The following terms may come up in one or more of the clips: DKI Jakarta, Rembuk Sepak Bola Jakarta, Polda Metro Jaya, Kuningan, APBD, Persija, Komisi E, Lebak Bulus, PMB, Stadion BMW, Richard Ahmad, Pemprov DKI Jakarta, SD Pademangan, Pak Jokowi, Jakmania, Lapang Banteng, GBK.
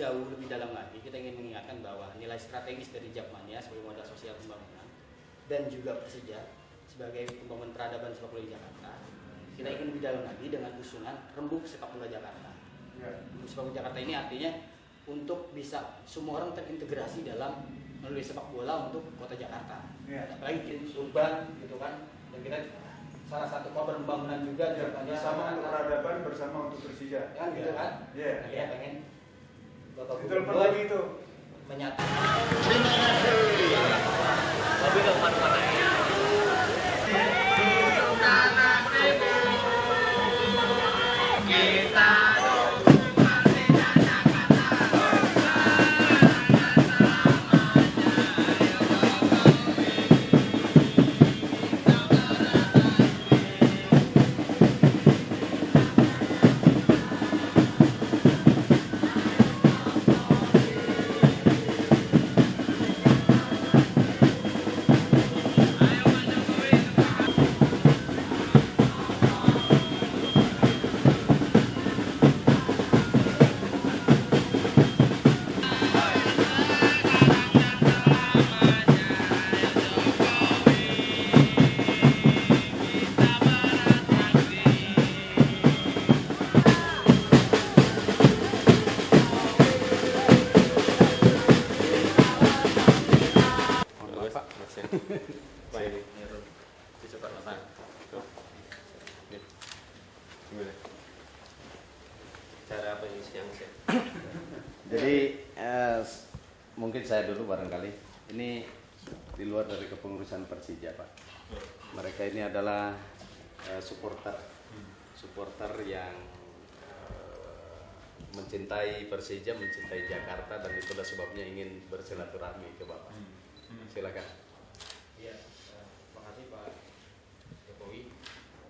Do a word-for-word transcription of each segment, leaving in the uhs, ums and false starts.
jauh lebih dalam lagi, kita ingin mengingatkan bahwa nilai strategis dari Jakmania sebagai modal sosial pembangunan dan juga Persija sebagai pembangun peradaban sepak bola Jakarta, kita ingin lebih dalam lagi dengan usungan Rembuk Sepak Bola Jakarta. Rembuk Sepak Bola Jakarta ini artinya untuk bisa semua orang terintegrasi dalam melalui sepak bola untuk kota Jakarta. Yeah. Apalagi kita urban gitu kan, dan kita salah satu korban pembangunan juga yeah. Juga bersama untuk peradaban bersama untuk Persija. Kan yeah. Gitu kan? Yeah. Nah, yeah. Ya, pengen Bapak Gubernur lagi itu menyatakan. Terima kasih. Tapi ke mana-mana ya? Jadi eh, mungkin saya dulu barangkali ini di luar dari kepengurusan Persija, Pak. Mereka ini adalah eh, supporter, supporter yang eh, mencintai Persija, mencintai Jakarta, dan itulah sebabnya ingin bersilaturahmi ke Bapak. Silakan. Iya, terima kasih Pak Jokowi.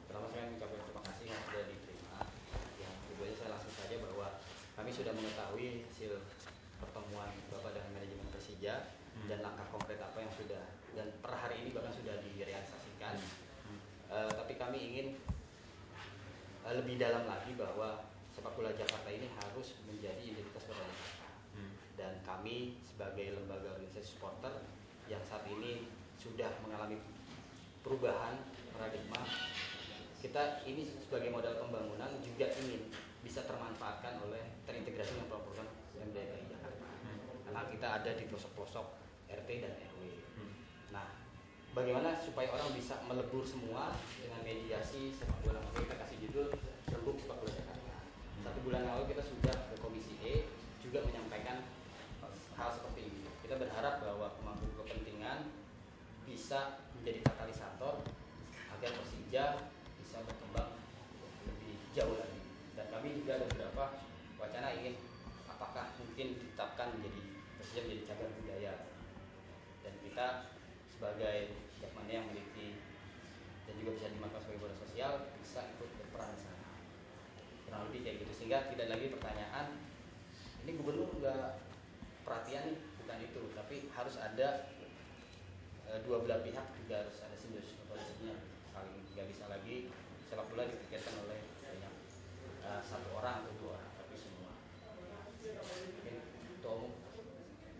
Pertama saya mengucapkan terima kasih yang sudah diterima. Yang keduanya saya langsung saja bahwa kami sudah mengetahui hasil pertemuan Bapak dengan manajemen Persija hmm. dan langkah konkret apa yang sudah dan per hari ini bahkan sudah direalisasikan. Hmm. Uh, tapi kami ingin uh, lebih dalam lagi bahwa sepak bola Jakarta ini harus menjadi identitas kota Jakarta. Hmm. Dan kami sebagai lembaga organisasi supporter yang saat ini sudah mengalami perubahan paradigma, kita ini sebagai modal pembangunan juga ingin bisa termanfaatkan oleh terintegrasi dengan program P M B D K I Jakarta. Karena kita ada di pelosok-pelosok R T dan R W. Nah, bagaimana supaya orang bisa melebur semua dengan mediasi sepak bola? Kita kasih judul Rembuk Sepak Bola Jakarta. Satu bulan lalu kita sudah ke Komisi E juga menyampaikan hal seperti ini. Kita berharap bahwa pemangku kepentingan bisa menjadi katalisator agar Persija bisa berkembang lebih jauh lagi. Dan kami juga ada beberapa wacana ingin apakah mungkin ditetapkan menjadi Persija menjadi cagar budaya, dan kita sebagai Jakmania yang memiliki dan juga bisa dimanfaatkan sebagai bola sosial bisa ikut berperan di sana, kurang lebih kayak gitu, sehingga tidak lagi pertanyaan ini gubernur nggak perhatian nih, bukan itu, tapi harus ada e, dua belah pihak juga harus ada simbiosis politiknya, saling nggak bisa lagi sepak bola dipikirkan oleh satu orang atau dua orang, tapi semua. Tom,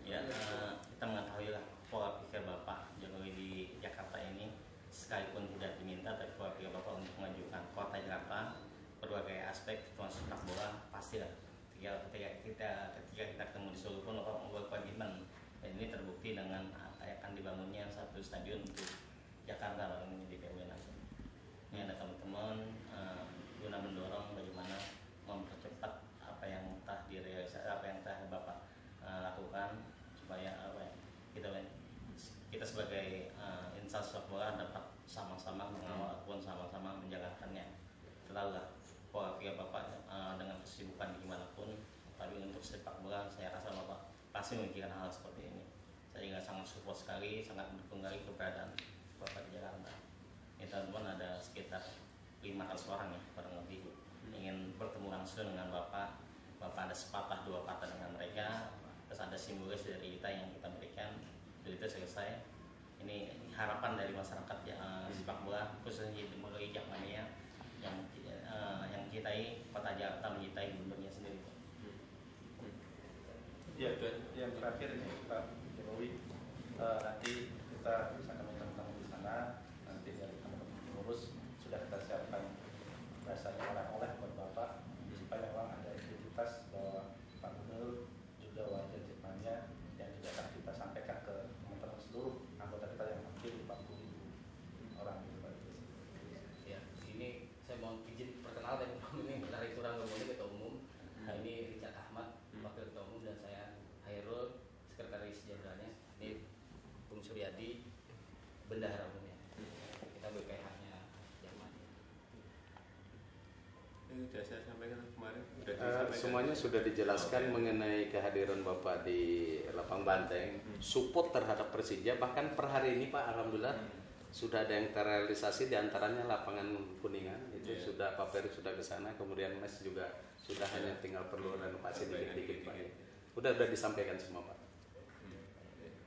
ya kita mengetahui lah pola pikir Bapak Jokowi di Jakarta ini, sekalipun tidak diminta, tapi pola pikir Bapak untuk mengajukan kota Jakarta berbagai aspek termasuk sepak bola pastilah. Ketika kita ketika kita ketemu di Solo pun Bapak membuat komitmen, dan ini terbukti dengan akan dibangunnya satu stadion untuk Jakarta dalam menjadi P M B nanti. Ini ada teman-teman guna mendorong bagaimana mempercepat apa yang telah direalisasi, apa yang telah Bapak uh, lakukan supaya apa ya, kita kita sebagai uh, insan sepak bola dapat sama-sama mengawal ataupun sama-sama menjalankannya. Selalulah pola pikir Bapak uh, dengan kesibukan gimana pun, tapi untuk sepak bola saya rasa Bapak pasti memikirkan hal seperti ini. Saya juga sangat support sekali, sangat mendukung sekali keberadaan Bapak di Jakarta. Kita pun ada sekitar lima ratus orang ya, kurang lebih ingin bertemu langsung dengan Bapak. Bapak ada sepatah dua patah dengan mereka, terus ada simbolis dari kita yang kita berikan. Jadi itu selesai. Ini harapan dari masyarakat uh, sepak bola khususnya di Mulai Jakmania yang uh, yang mencintai kota Jakarta, mencintai gubernurnya sendiri. Ya, dan yang terakhir ini Pak Jokowi, uh, nanti kita bersama teman-teman di sana, nanti dari teman-teman pengurus sudah kita siapkan rasanya oleh-oleh buat Bapak, supaya memang ada identitas bahwa Pak Gubernur juga wajah Jakmania yang juga akan kita sampaikan ke teman-teman seluruh anggota kita yang mungkin empat puluh ribu orang di Bapak. Ya, di sini saya mohon izin perkenalkan ini dari kurang lebih ketua umum. Nah, ini Richard Ahmad, Wakil Ketua Umum, dan saya Hairul, Sekretaris Jenderalnya. Ini Bung Suryadi, Bendahara Umumnya. Kita B P H-nya Jakmania. Ini sudah saya sampaikan kemarin. Sudah disampaikan. Uh, semuanya sudah dijelaskan okay. Mengenai kehadiran Bapak di Lapang Banteng. Hmm. Support terhadap Persija, bahkan per hari ini Pak, alhamdulillah. Hmm. Sudah ada yang terrealisasi, diantaranya lapangan Kuningan itu yeah. Sudah Pak Peri sudah ke sana, kemudian Mas juga sudah yeah. Hanya tinggal perlu renovasi dikit-dikit Pak. Udah udah disampaikan semua Pak. Hmm.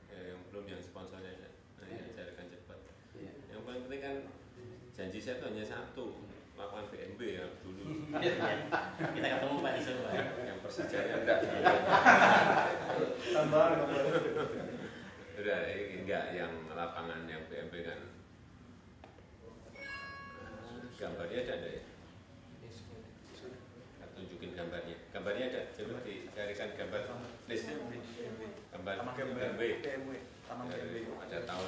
Eh, yang belum yang sponsornya ya, nah, yeah. Yang carikan cepat. Yeah. Yang paling penting kan janji saya itu hanya satu, lapangan P M B yang dulu. Kita ketemu Pak Isu Pak. Yang Persija ya enggak. Tambah. Udah enggak yang lapangan yang P M B kan. Gambarnya ada ada ya? Kita tunjukin gambarnya. Gambarnya ada, coba dicarikan gambar listnya. Gambar P M B. Ada tahu.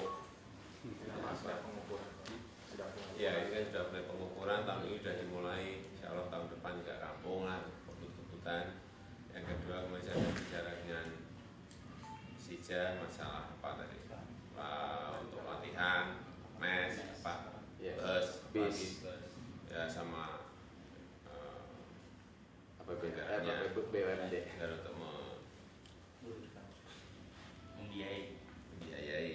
Ya, ini kan sudah mulai pengukuran, tahun ini sudah dimulai. Insya Allah tahun depan enggak rampungan, kebut-kebutan. Yang kedua kemarin saya bicara dengan Persija masalah apa tadi? Pak, untuk latihan, mes, apa? Bus, bis, ya sama anggarannya dan untuk membiayai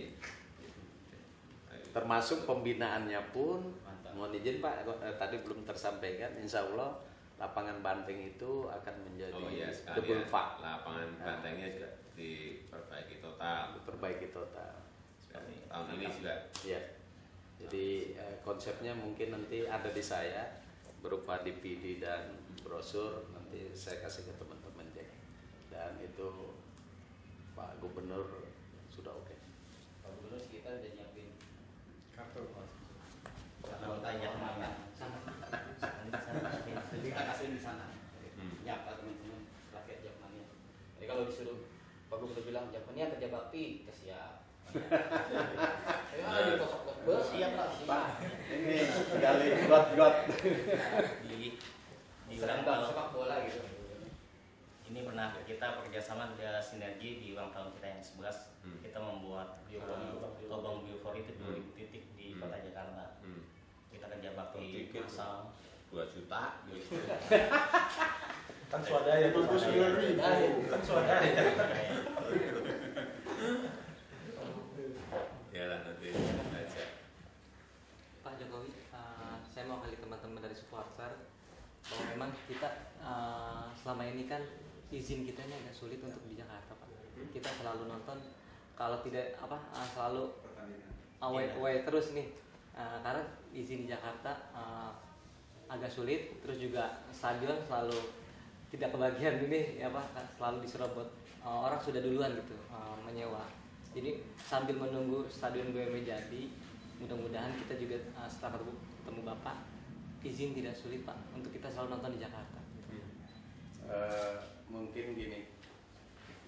termasuk pembinaannya pun mohon izin Pak, tadi belum tersampaikan. Insya Allah lapangan Banteng itu akan menjadi oh, iya, double fak lapangan nah. Bantengnya juga diperbaiki total diperbaiki total seperti tahun ini juga ya. Jadi konsepnya mungkin nanti ada di saya berupa D V D dan brosur, nanti saya kasih ke teman-teman deh. Dan itu Pak Gubernur sudah oke. Okay. Pak Gubernur kita udah nyiapin kartu sama tanya mana sama jadi kita kasihin di sana nyapa teman-teman rakyat Jakmania. Jadi kalau disuruh Pak Gubernur bilang Jakmania kerja bakti, kesiap. Ya, ada kosok-kosok bus, iya Pak. Ini sekali got-got di di Rembuk Sepak Bola gitu. Ini pernah kita bekerjasama ada sinergi di ulang tahun kita yang sebelas. Hmm. Kita membuat lubang biofor itu dua ribu titik di Kota Jakarta. Hmm. Kita kerja bakti masal dua juta. Kan swadaya itu dua puluh sembilan ribu. Kan swadaya. Yalah nanti aja. Pak Jokowi, uh, saya mau kali teman-teman dari supporter bahwa memang kita uh, selama ini kan izin kita ini agak sulit untuk di Jakarta Pak. Kita selalu nonton kalau tidak apa uh, selalu away away terus nih uh, karena izin di Jakarta uh, agak sulit, terus juga stadion selalu tidak kebagian ini ya Pak, selalu diserobot uh, orang sudah duluan gitu uh, menyewa. Jadi sambil menunggu Stadion B M W jadi, mudah-mudahan kita juga uh, setelah ketemu Bapak, izin tidak sulit Pak, untuk kita selalu nonton di Jakarta. Hmm. Uh, mungkin gini,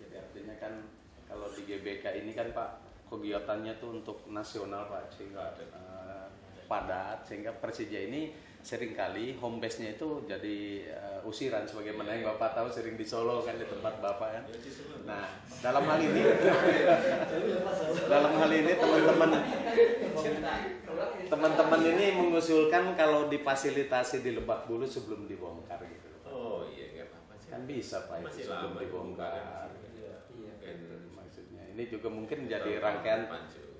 jadi artinya kan kalau di G B K ini kan Pak, kegiatannya tuh untuk nasional Pak, sehingga uh, padat, sehingga Persija ini seringkali home base-nya itu jadi uh, usiran sebagaimana yang Bapak tahu sering di Solo kan di tempat Bapak kan. Nah, dalam hal ini dalam hal ini teman-teman teman-teman ini mengusulkan kalau difasilitasi di Lebak Bulus sebelum dibongkar gitu. Oh iya, enggak apa-apa sih. Kan bisa Pak itu sebelum dibongkar. Iya. Maksudnya ini juga mungkin jadi rangkaian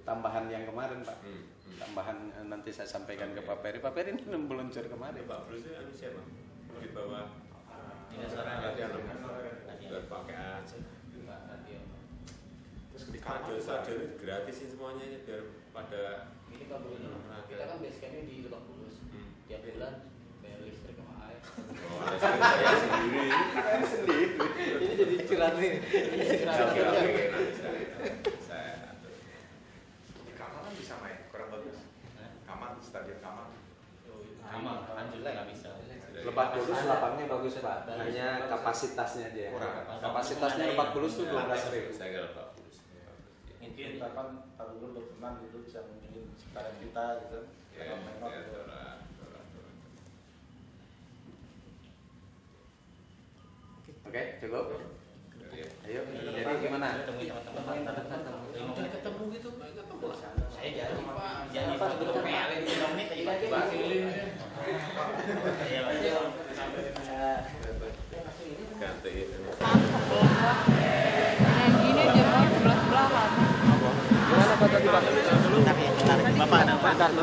tambahan yang kemarin Pak. Hmm, hmm. Tambahan nanti saya sampaikan okay. Ke Pak Peri. Pak Peri ini belum meluncur kemarin. Pak Peri itu siapa? Di bawah dinas olahraga yang berpakaian. Terus di kantor stadion itu gratisin semuanya ya biar pada ini Pak Peri. Kita kan basecamp-nya di Lebak Bulus. Tiap bulan bayar listrik sama air. Oh, saya sendiri. Saya sendiri. Ini jadi curhat nih. Di Kamalan bisa main, kurang bagus. Kamalan, stadion Kamalan. Kamalan, anjurnya nggak bisa. Lebak Bulus lapangnya bagus Pak, hanya kapasitasnya dia. Kapasitasnya Lebak Bulus tuh dua belas ribu. Saya kira Lebak Bulus. Mungkin kapan Pak Bulus berteman gitu bisa memilih sekarang kita gitu. Ya, ya. Oke, cukup. Ayo, jadi gimana? Kita ketemu gitu, ketemu. Saya jadi Pak, jadi Pak sebelum kemarin lima menit aja Pak. Yang gini dia mau sebelah sebelahan. Gimana Pak tadi Pak? Bapak,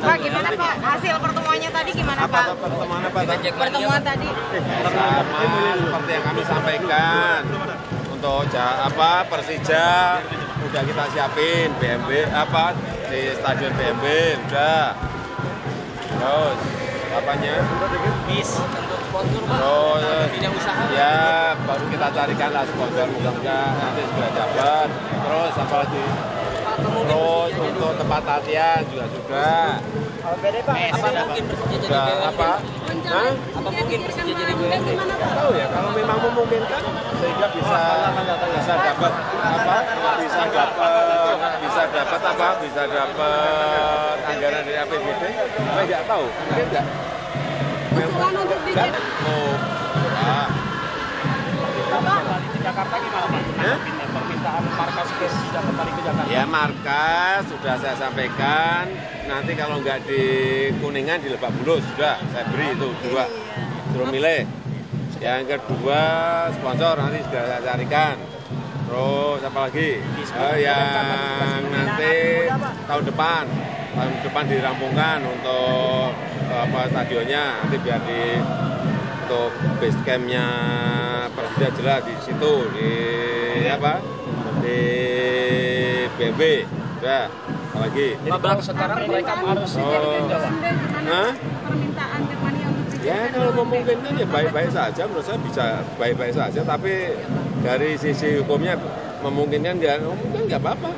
Pak gimana Pak? Hasil pertemuannya tadi gimana Pak? Pertemuan apa tadi? Pertemuan tadi. Pertemuan seperti yang kami sampaikan untuk apa Persija udah kita siapin B M W apa di Stadion B M W udah. Terus apanya? Bis untuk sponsor Pak. Terus bidang usaha. Ya baru kita carikan lah sponsor mudah-mudahan nanti sudah dapat. Terus apa lagi? Terus untuk tempat latihan juga sudah. A P B D Pak. Apa mungkin Persija jadi B W? Apa? Hah? Apa mungkin Persija jadi B W? Tidak tahu ya. Kalau memang memungkinkan, sehingga bisa bisa dapat apa? Bisa dapat bisa dapat apa? Bisa dapat anggaran dari A P B D? Saya tidak tahu. Mungkin tidak. Usulan untuk di Jakarta gimana Pak? Permintaan markas sudah kembali ke Jakarta? Ya markas sudah saya sampaikan, nanti kalau nggak di Kuningan di Lebak Bulus sudah saya beri itu dua, suruh milih. Yang kedua sponsor nanti sudah saya carikan. Terus apa lagi? Eh, yang nanti tahun depan, tahun depan dirampungkan untuk apa stadionnya nanti biar di untuk base campnya Persija jelas di situ di apa di P M B ya lagi. Jadi sekarang mereka harus permintaan Jakmania untuk Persija. Ya kalau memungkinkan ya baik-baik saja menurut saya bisa baik-baik saja tapi dari sisi hukumnya memungkinkan nggak memungkinkan nggak apa-apa.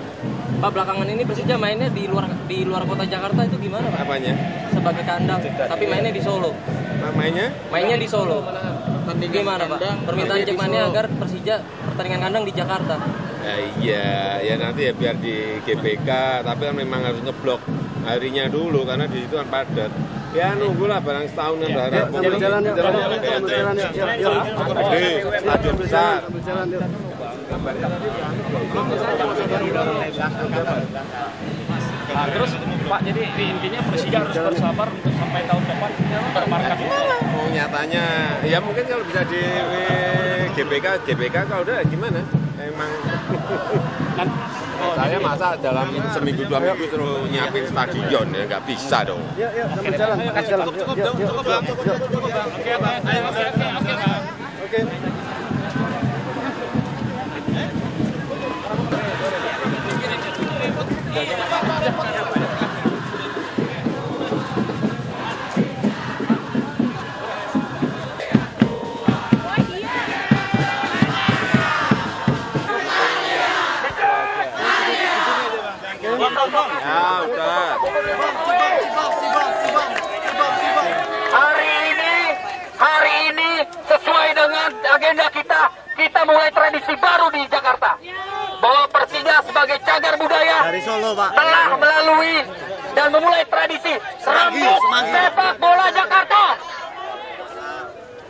Pak belakangan ini Persija mainnya di luar di luar kota Jakarta itu gimana Pak? Apanya? Sebagai kandang, tapi mainnya di Solo. Mainnya? Mainnya di Solo. Gimana Pak? Permintaan Jakmania agar Persija pertandingan kandang di Jakarta. Ya, iya, ya nanti ya biar di G B K, tapi kan memang harus ngeblok harinya dulu karena di situ kan padat. Ya nunggulah barang setahun kan berharap. Jalan-jalan, jalan-jalan, jalan-jalan. Stadion besar. Nah, terus Pak, jadi intinya Persija harus bersabar untuk sampai tahun depan bermarkas. Oh, nyatanya, ya mungkin kalau bisa di G B K, G B K kalau udah gimana? Emang saya masa dalam seminggu dua minggu terus nyiapin stadion ya nggak bisa dong. Yuk, yuk, sambil jalan, jalan. Cukup, cukup, cukup, cukup, cukup. Oke, oke, oke. Hari ini, hari ini sesuai dengan agenda kita, kita mulai tradisi baru di Jakarta. Bahwa Persija sebagai cagar budaya telah melalui dan memulai tradisi Rembuk Sepak Bola Jakarta.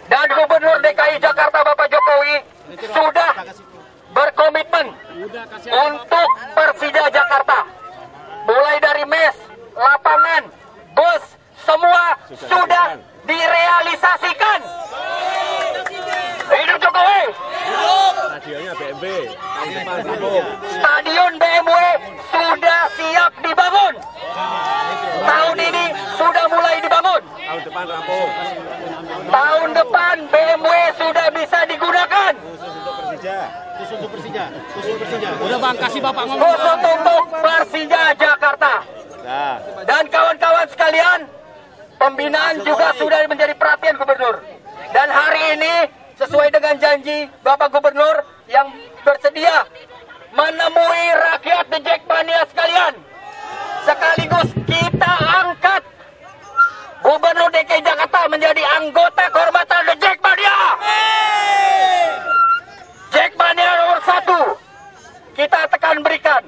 Dan Gubernur D K I Jakarta Bapak Jokowi sudah berkomitmen untuk Persija Jakarta. Mulai dari mes, lapangan, bus, semua sudah direalisasikan. Hidup Jokowi! Stadionnya B M W. Stadion B M W sudah siap dibangun. Tahun ini sudah mulai dibangun. Tahun depan rampung. Tahun depan B M W sudah bisa digunakan. Khusus untuk Persija. Khusus untuk Persija. Udah Bang, kasih Bapak ngomong. Khusus untuk Persija Jakarta. Dan kawan-kawan sekalian, pembinaan juga sudah menjadi perhatian Gubernur. Dan hari ini sesuai dengan janji Bapak Gubernur yang bersedia menemui rakyat di Jakmania sekalian, sekaligus kita angkat Gubernur D K I Jakarta menjadi anggota kehormatan di Jakmania. Jakmania nomor satu kita tekan berikan.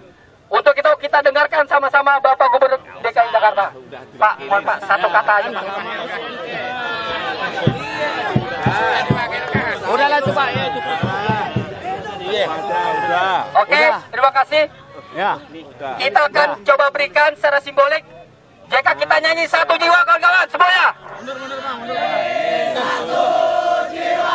Untuk itu kita dengarkan sama-sama Bapak Gubernur D K I Jakarta. Pak, mohon Pak, satu kata aja Pak. Udahlah coba ya. Oke, terima kasih. Kita akan coba berikan secara simbolik. Jika kita nyanyi satu jiwa kawan-kawan semuanya. Mundur, mundur, Bang, mundur. Satu jiwa.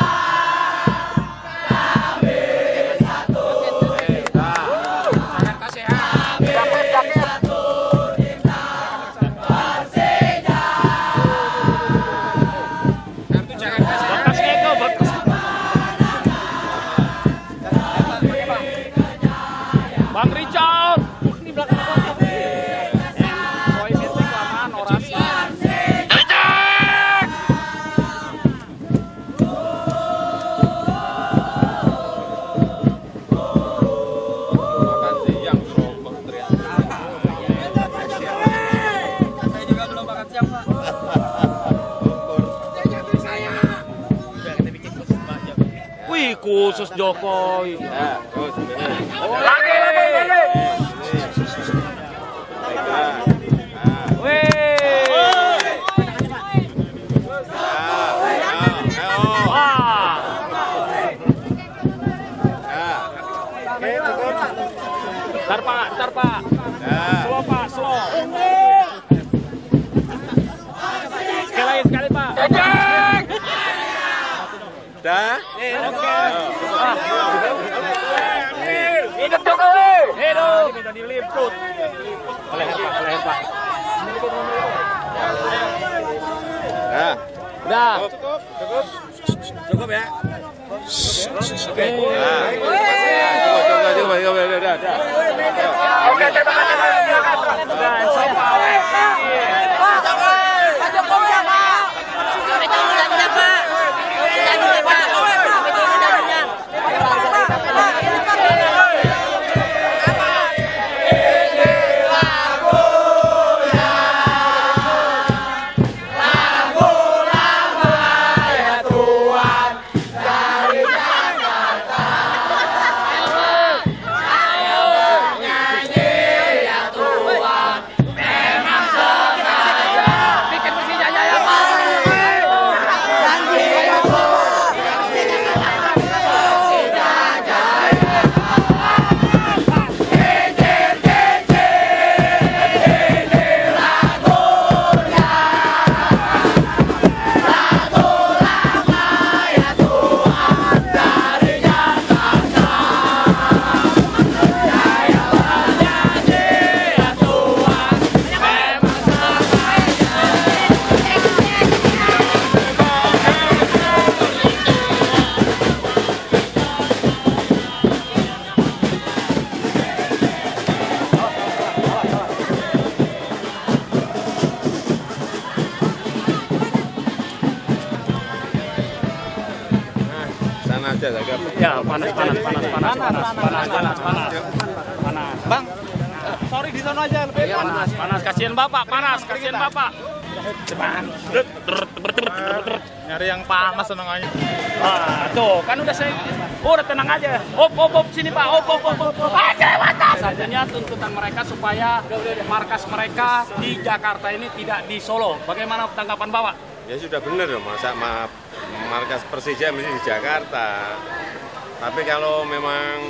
Khusus Jokowi. Lagi lagi lagi. Ntar Pak, ntar Pak. Slow Pak, slow. Sekali lagi, sekali Pak. Dah. Okey. Hidup Jokowi. Hidup. Minta diliput. Boleh Pak, boleh Pak. Dah. Dah. Cukup, cukup, cukup ya. Okey. Cukup, cukup, cukup, cukup, dah, dah. Okey, terima kasih, terima kasih. Dah, siapa? Pak Jokowi apa? Ya panas panas panas panas panas panas panas panas. Bang, sorry di sana aja lebih panas. Panas kasihan bapak, panas kasihan bapak. Cepat, nyari yang panas senang aja. Ah tuh kan udah saya, udah tenang aja. Op op op sini pak, op op op op. Satunya tuntutan mereka supaya markas mereka di Jakarta ini tidak di Solo. Bagaimana tanggapan bapak? Ya sudah benar dong, masa maaf. Markas Persija mesti di Jakarta. Tapi kalau memang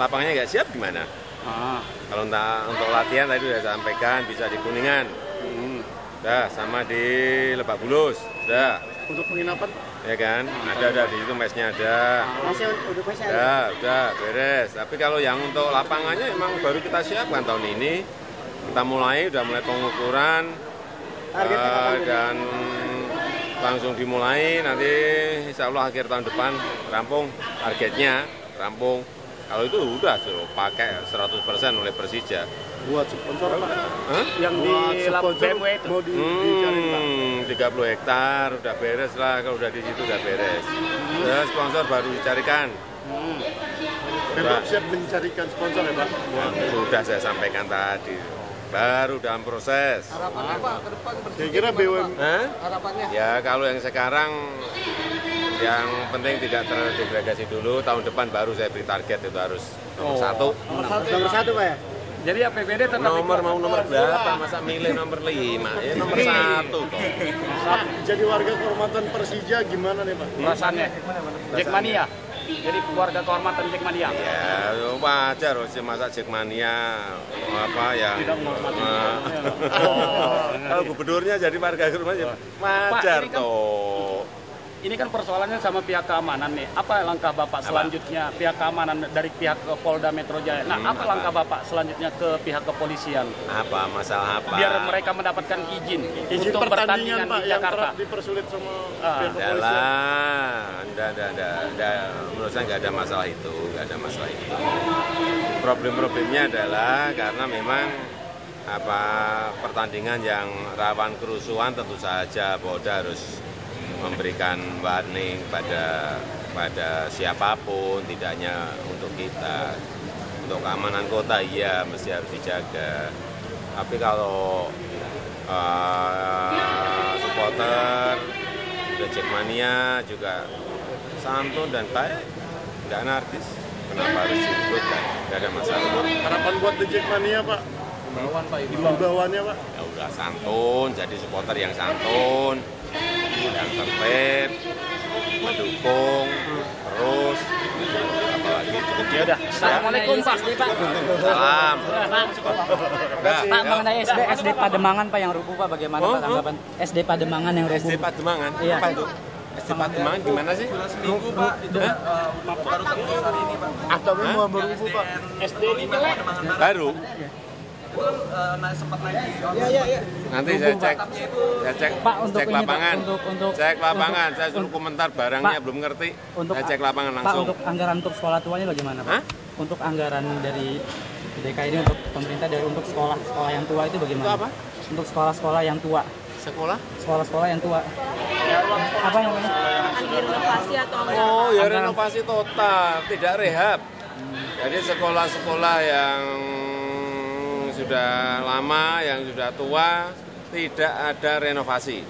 lapangnya nggak siap gimana? Ah. Kalau untuk latihan tadi sudah sampaikan bisa di Kuningan, hmm. dah sama di Lebak Bulus, dah. Untuk penginapan? Ya kan, ada ada di situ mesnya ada. Masih untuk mesnya ada. Dah, dah beres. Tapi kalau yang untuk lapangannya emang baru kita siapkan tahun ini. Kita mulai, sudah mulai pengukuran uh, dan langsung dimulai nanti insya Allah akhir tahun depan rampung targetnya rampung Kalau itu udah suruh pakai seratus persen oleh Persija. Buat sponsor Pak. Huh? Yang buat di Lapang B M W itu. Mau di, hmm, tiga puluh hektar udah beres lah, kalau udah di situ udah beres. Hmm. Terus sponsor baru dicarikan. Hmm. Bapak siap mencarikan sponsor ya Pak? Buat sudah saya sampaikan tadi. Baru dalam proses. Harapannya apa ke depan Persija? Saya kira B U M. Hah? Harapannya? Ya kalau yang sekarang yang penting tidak terdegradasi dulu, tahun depan baru saya beri target itu harus nomor oh. satu. Nomor satu, nomor satu Pak ya? Jadi A P B D tetap nomor mau nomor berapa, masa milih nomor lima, ya nomor satu toh. Jadi warga kehormatan Persija gimana nih Pak? Rasanya, Jakmania. Jadi keluarga kehormatan Jakmania. Ya, wajar sih masa Jakmania apa ya? Tidak menghormati. Kalau gubernurnya jadi warga kehormatan, wajar toh. Ini kan persoalannya sama pihak keamanan nih. Apa langkah Bapak selanjutnya apa? Pihak keamanan dari pihak Polda Metro Jaya? Nah, hmm, apa, apa langkah Bapak selanjutnya ke pihak kepolisian? Apa masalah apa? Biar mereka mendapatkan izin, izin untuk pertandingan, pertandingan Pak, di Jakarta. Yang dipersulit sama ah, pihak kepolisian. Adalah, enggak, enggak, enggak, enggak, menurut saya enggak ada masalah itu, enggak ada masalah itu. Problem-problemnya adalah karena memang apa pertandingan yang rawan kerusuhan tentu saja Polda harus memberikan warning pada pada siapapun, tidak hanya untuk kita. Untuk keamanan kota iya mesti harus dijaga, tapi kalau uh, supporter Jakmania juga santun dan baik, tidak anarkis, kenapa harus ikut? Tidak ada masalah. Harapan buat Jakmania Pak, himbauan Pak, himbauannya Pak ya udah santun, jadi supporter yang santun, yang tertib, mendukung, terus, apalagi cukup ya udah. Assalamualaikum Pak. Salam. Pak, mengenai S D S D Pademangan Pak yang rubuh Pak, bagaimana Pak tanggapan? S D Pademangan yang rubuh. S D Pademangan? Iya. Apa itu? S D Pademangan gimana sih? Minggu Pak, itu baru terus hari ini Pak. Atau mau berubuh Pak? S D ini baru. Nah, sempat naik ya, ya, ya. Nanti saya cek, saya cek, Pak, untuk cek lapangan, untuk, untuk, cek lapangan, untuk, saya suruh komentar barangnya Pak, belum ngerti, untuk, saya cek lapangan langsung. Pak, untuk anggaran untuk sekolah tuanya bagaimana Pak? Hah? Untuk anggaran dari D K I ini untuk pemerintah dari untuk sekolah-sekolah yang tua itu bagaimana? Itu apa? Untuk sekolah-sekolah yang tua. Sekolah? Sekolah-sekolah yang tua. Apa yang namanya? Renovasi atau apa? Oh ya, renovasi total, tidak rehab. Hmm. Jadi sekolah-sekolah yang sudah lama, yang sudah tua, tidak ada renovasi.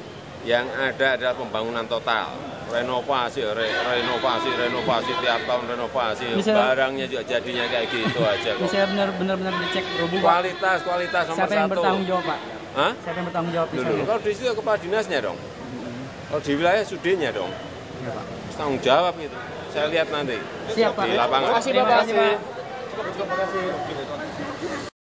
Yang ada adalah pembangunan total. Renovasi, re, renovasi, renovasi tiap tahun renovasi. Misalnya, barangnya juga jadinya kayak gitu aja. Misalnya benar-benar dicek rubuh. Kualitas, kualitas nomor satu. Siapa yang bertanggung jawab Pak? Hah? Siapa yang bertanggung jawab? Kalau di situ kepala dinasnya dong. Kalau di wilayah sudinnya dong. Ya, Pak. Tanggung jawab gitu. Saya lihat nanti. Siap, di lapangan. Terima kasih Bapak. Terima kasih.